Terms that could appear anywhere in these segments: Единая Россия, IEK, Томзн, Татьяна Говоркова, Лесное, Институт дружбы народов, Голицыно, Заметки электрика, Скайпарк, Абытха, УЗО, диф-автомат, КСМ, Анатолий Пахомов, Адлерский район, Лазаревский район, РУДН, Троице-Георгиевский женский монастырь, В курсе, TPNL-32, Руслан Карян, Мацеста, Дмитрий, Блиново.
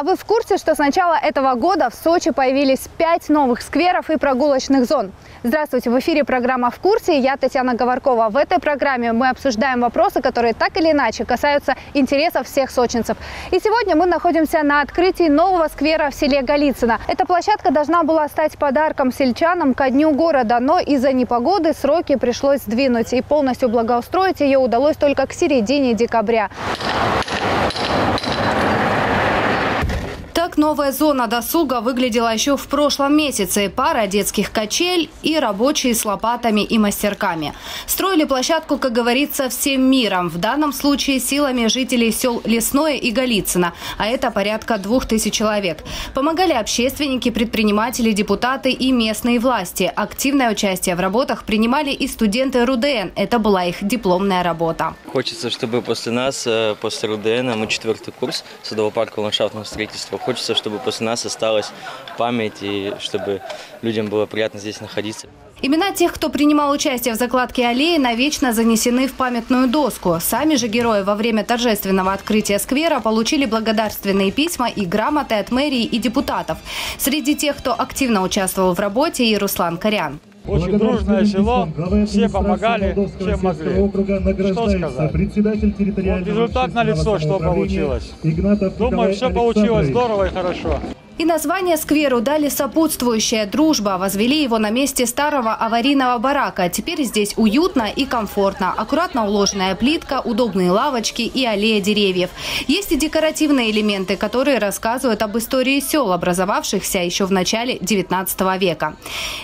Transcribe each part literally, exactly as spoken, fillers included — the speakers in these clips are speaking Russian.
А вы в курсе, что с начала этого года в Сочи появились пять новых скверов и прогулочных зон? Здравствуйте, в эфире программа «В курсе», я Татьяна Говоркова. В этой программе мы обсуждаем вопросы, которые так или иначе касаются интересов всех сочинцев. И сегодня мы находимся на открытии нового сквера в селе Голицыно. Эта площадка должна была стать подарком сельчанам ко дню города, но из-за непогоды сроки пришлось сдвинуть, и полностью благоустроить ее удалось только к середине декабря. Так новая зона досуга выглядела еще в прошлом месяце. Пара детских качель и рабочие с лопатами и мастерками. Строили площадку, как говорится, всем миром. В данном случае силами жителей сел Лесное и Голицыно. А это порядка двух тысяч человек. Помогали общественники, предприниматели, депутаты и местные власти. Активное участие в работах принимали и студенты РУДН. Это была их дипломная работа. Хочется, чтобы после нас, после РУДН, мы четвертый курс садово-паркового ландшафтного строительства, хочется, чтобы после нас осталась память и чтобы людям было приятно здесь находиться. Имена тех, кто принимал участие в закладке аллеи, навечно занесены в памятную доску. Сами же герои во время торжественного открытия сквера получили благодарственные письма и грамоты от мэрии и депутатов. Среди тех, кто активно участвовал в работе, и Руслан Карян. Очень дружное село, все помогали, чем могли. Что сказать? Вот результат налицо, что получилось. Думаю, все получилось здорово и хорошо. И название скверу дали сопутствующая «Дружба». Возвели его на месте старого аварийного барака. Теперь здесь уютно и комфортно. Аккуратно уложенная плитка, удобные лавочки и аллея деревьев. Есть и декоративные элементы, которые рассказывают об истории сел, образовавшихся еще в начале девятнадцатого века.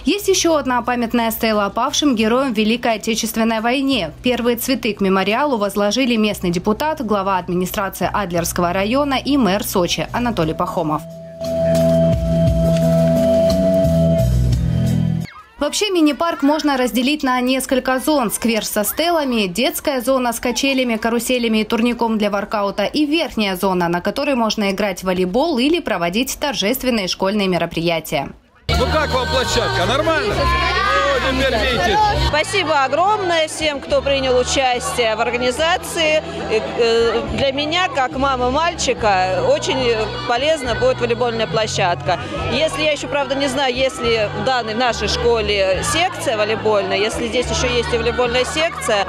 Есть еще одна памятная стела павшим героям Великой Отечественной войне. Первые цветы к мемориалу возложили местный депутат, глава администрации Адлерского района и мэр Сочи Анатолий Пахомов. Вообще мини-парк можно разделить на несколько зон. Сквер со стелами, детская зона с качелями, каруселями и турником для воркаута и верхняя зона, на которой можно играть в волейбол или проводить торжественные школьные мероприятия. Ну как вам площадка? Нормально? Спасибо огромное всем, кто принял участие в организации. Для меня, как мама мальчика, очень полезна будет волейбольная площадка. Если я еще, правда, не знаю, если в данной нашей школе секция волейбольная, если здесь еще есть и волейбольная секция,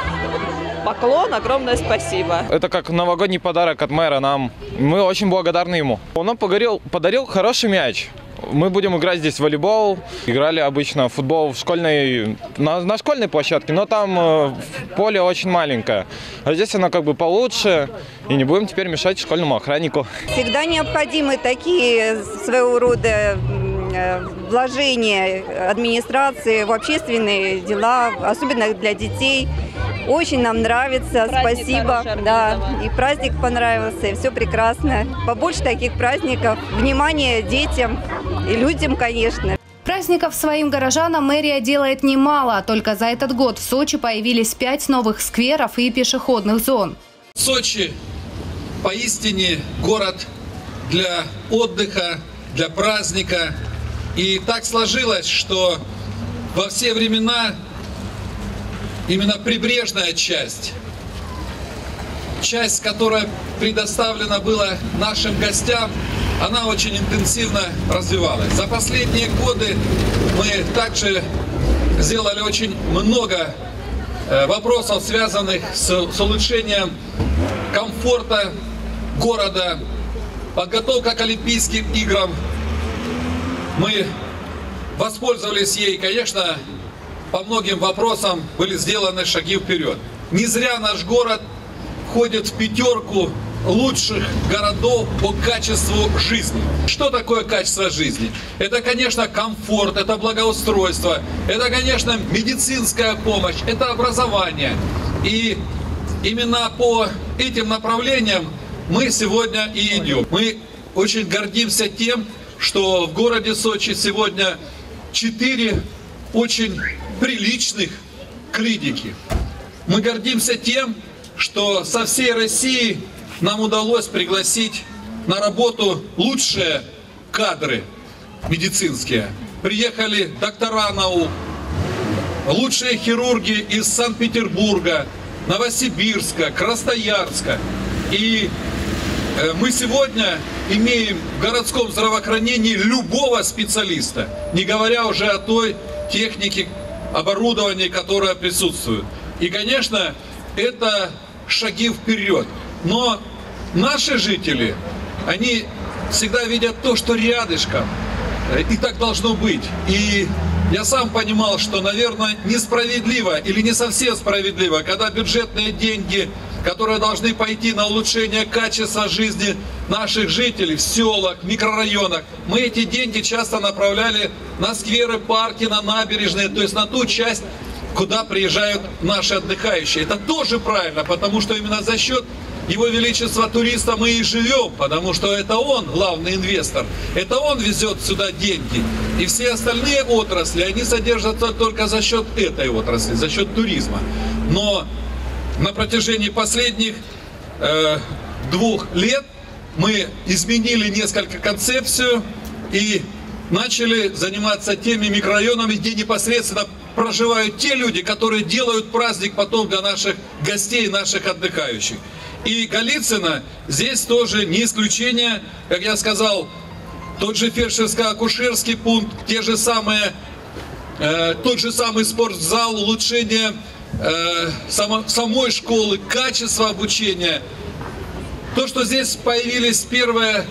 поклон, огромное спасибо. Это как новогодний подарок от мэра нам. Мы очень благодарны ему. Он нам подарил, подарил хороший мяч. Мы будем играть здесь в волейбол, играли обычно в футбол в школьной, на, на школьной площадке, но там э, поле очень маленькое. А здесь оно как бы получше, и не будем теперь мешать школьному охраннику. Всегда необходимы такие своего рода вложения администрации в общественные дела, особенно для детей. Очень нам нравится, праздник спасибо. Да, и праздник понравился, и все прекрасно. Побольше таких праздников. Внимание детям и людям, конечно. Праздников своим горожанам мэрия делает немало. Только за этот год в Сочи появились пять новых скверов и пешеходных зон. Сочи поистине город для отдыха, для праздника. И так сложилось, что во все времена именно прибрежная часть, часть, которая предоставлена была нашим гостям, она очень интенсивно развивалась. За последние годы мы также сделали очень много вопросов, связанных с, с улучшением комфорта города, подготовка к Олимпийским играм. Мы воспользовались ей, конечно. По многим вопросам были сделаны шаги вперед. Не зря наш город входит в пятерку лучших городов по качеству жизни. Что такое качество жизни? Это, конечно, комфорт, это благоустройство, это, конечно, медицинская помощь, это образование. И именно по этим направлениям мы сегодня и идем. Мы очень гордимся тем, что в городе Сочи сегодня четыре очень приличных клиники. Мы гордимся тем, что со всей России нам удалось пригласить на работу лучшие кадры медицинские. Приехали доктора наук, лучшие хирурги из Санкт-Петербурга, Новосибирска, Красноярска. И мы сегодня имеем в городском здравоохранении любого специалиста, не говоря уже о той технике, оборудовании, которое присутствует. И, конечно, это шаги вперед. Но наши жители, они всегда видят то, что рядышком. И так должно быть. И я сам понимал, что, наверное, несправедливо или не совсем справедливо, когда бюджетные деньги, которые должны пойти на улучшение качества жизни наших жителей в селах, в микрорайонах, мы эти деньги часто направляли на скверы, парки, на набережные, то есть на ту часть, куда приезжают наши отдыхающие. Это тоже правильно, потому что именно за счет Его Величества туриста мы и живем, потому что это он главный инвестор, это он везет сюда деньги. И все остальные отрасли, они содержатся только за счет этой отрасли, за счет туризма. Но на протяжении последних э, двух лет мы изменили несколько концепцию и начали заниматься теми микрорайонами, где непосредственно проживают те люди, которые делают праздник потом для наших гостей, наших отдыхающих. И Голицыно здесь тоже не исключение, как я сказал, тот же фельдшерско-акушерский пункт, те же самые, э, тот же самый спортзал, улучшение э, само, самой школы, качество обучения. То, что здесь появились первые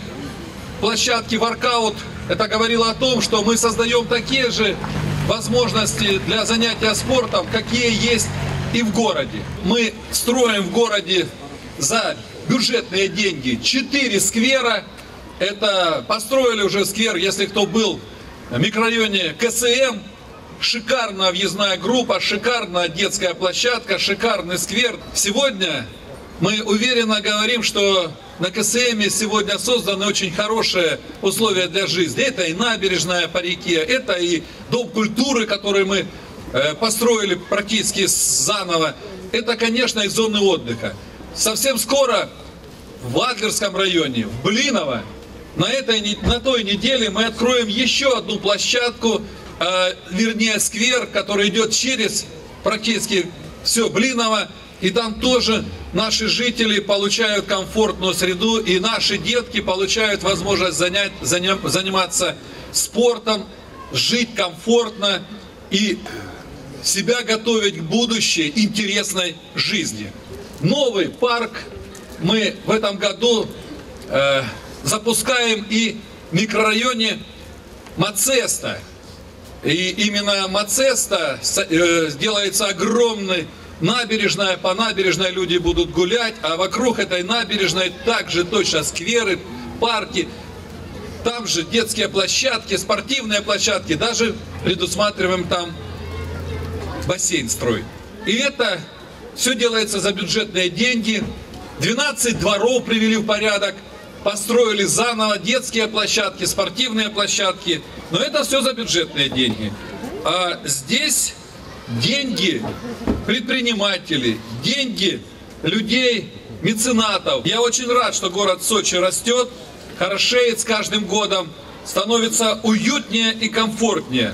площадки воркаут, это говорило о том, что мы создаем такие же возможности для занятия спортом, какие есть и в городе. Мы строим в городе за бюджетные деньги четыре сквера. Это построили уже сквер, если кто был в микрорайоне КСМ. Шикарная въездная группа, шикарная детская площадка, шикарный сквер. Сегодня мы уверенно говорим, что на КСМ сегодня созданы очень хорошие условия для жизни. Это и набережная по реке, это и дом культуры, который мы построили практически заново. Это, конечно, и зоны отдыха. Совсем скоро в Адлерском районе, в Блиново, на, этой, на той неделе мы откроем еще одну площадку, э, вернее сквер, который идет через практически все Блиново. И там тоже наши жители получают комфортную среду, и наши детки получают возможность занять, заним, заниматься спортом, жить комфортно и себя готовить к будущей интересной жизни. Новый парк мы в этом году э, запускаем и в микрорайоне Мацеста. И именно Мацеста э, делается огромный набережная. По набережной люди будут гулять, а вокруг этой набережной также точно скверы, парки. Там же детские площадки, спортивные площадки. Даже предусматриваем там бассейн строить. И это... все делается за бюджетные деньги. двенадцать дворов привели в порядок, построили заново детские площадки, спортивные площадки. Но это все за бюджетные деньги. А здесь деньги предпринимателей, деньги людей, меценатов. Я очень рад, что город Сочи растет, хорошеет с каждым годом, становится уютнее и комфортнее.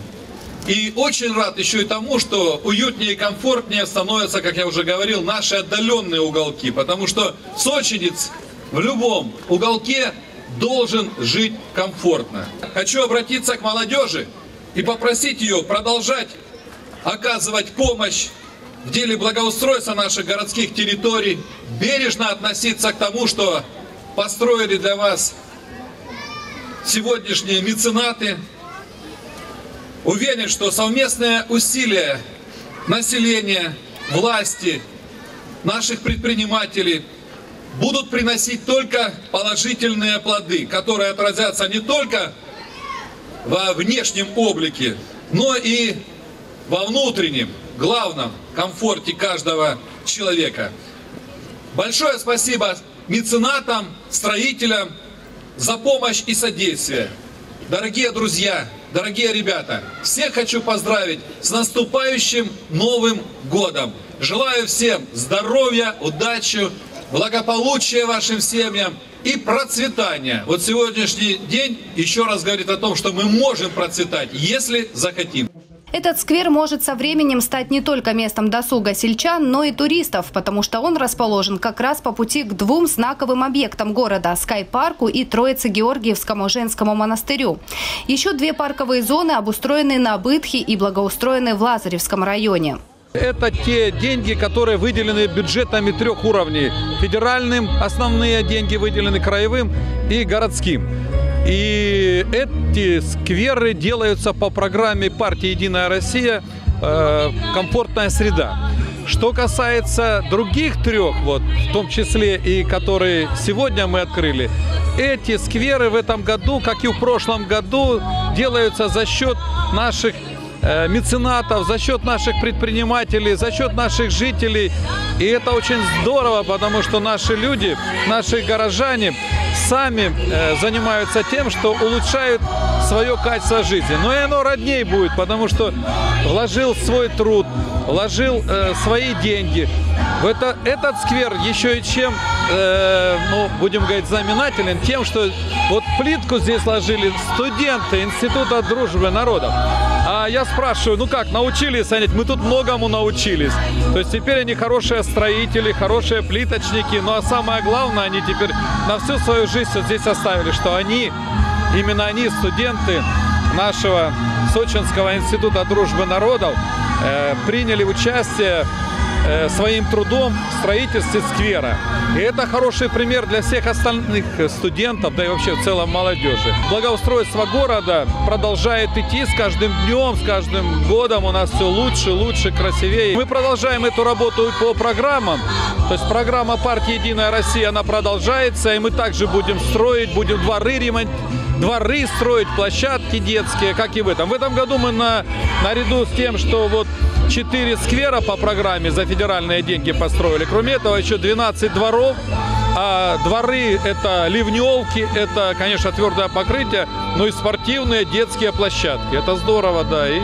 И очень рад еще и тому, что уютнее и комфортнее становятся, как я уже говорил, наши отдаленные уголки. Потому что сочинец в любом уголке должен жить комфортно. Хочу обратиться к молодежи и попросить ее продолжать оказывать помощь в деле благоустройства наших городских территорий, бережно относиться к тому, что построили для вас сегодняшние меценаты. Уверен, что совместные усилия населения, власти, наших предпринимателей будут приносить только положительные плоды, которые отразятся не только во внешнем облике, но и во внутреннем, главном комфорте каждого человека. Большое спасибо меценатам, строителям за помощь и содействие. Дорогие друзья, дорогие ребята, всех хочу поздравить с наступающим Новым годом. Желаю всем здоровья, удачи, благополучия вашим семьям и процветания. Вот сегодняшний день еще раз говорит о том, что мы можем процветать, если захотим. Этот сквер может со временем стать не только местом досуга сельчан, но и туристов, потому что он расположен как раз по пути к двум знаковым объектам города – Скайпарку и Троице-Георгиевскому женскому монастырю. Еще две парковые зоны обустроены на Абытхе и благоустроены в Лазаревском районе. Это те деньги, которые выделены бюджетами трех уровней. Федеральным, основные деньги выделены краевым и городским. И эти скверы делаются по программе партии «Единая Россия» «Комфортная среда». Что касается других трех, вот, в том числе и которые сегодня мы открыли, эти скверы в этом году, как и в прошлом году, делаются за счет наших меценатов, за счет наших предпринимателей, за счет наших жителей. И это очень здорово, потому что наши люди, наши горожане сами занимаются тем, что улучшают свое качество жизни. Но и оно родней будет, потому что вложил свой труд, вложил э, свои деньги. В это, этот сквер еще и чем, э, ну, будем говорить, знаменателен, тем, что вот плитку здесь ложили студенты Института дружбы народов. А я спрашиваю, ну как, научились они? Мы тут многому научились. То есть теперь они хорошие строители, хорошие плиточники. Ну а самое главное, они теперь на всю свою жизнь вот здесь оставили, что они, именно они, студенты нашего Сочинского института дружбы народов, э, приняли участие э, своим трудом в строительстве сквера. И это хороший пример для всех остальных студентов, да и вообще в целом молодежи. Благоустройство города продолжает идти с каждым днем, с каждым годом у нас все лучше, лучше, красивее. Мы продолжаем эту работу по программам. То есть программа партии «Единая Россия», она продолжается, и мы также будем строить, будем дворы ремонтировать. Дворы строить, площадки детские, как и в этом. В этом году мы на, наряду с тем, что вот четыре сквера по программе за федеральные деньги построили. Кроме этого, еще двенадцать дворов. А дворы – это ливневки, это, конечно, твердое покрытие, но и спортивные детские площадки. Это здорово, да, и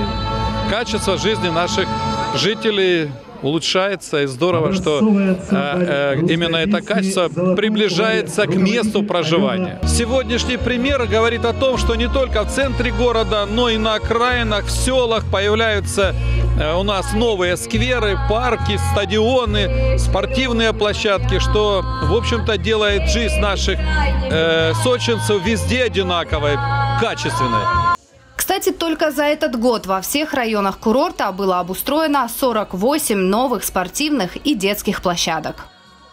качество жизни наших жителей улучшается, и здорово, что э, э, именно это качество приближается к месту проживания. Сегодняшний пример говорит о том, что не только в центре города, но и на окраинах, в селах появляются э, у нас новые скверы, парки, стадионы, спортивные площадки, что, в общем-то, делает жизнь наших э, сочинцев везде одинаковой, качественной. Кстати, только за этот год во всех районах курорта было обустроено сорок восемь новых спортивных и детских площадок.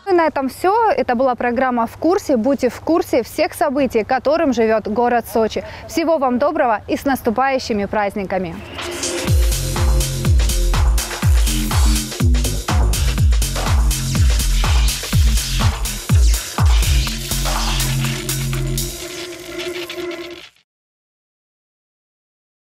И на этом все. Это была программа «В курсе». Будьте в курсе всех событий, которым живет город Сочи. Всего вам доброго и с наступающими праздниками!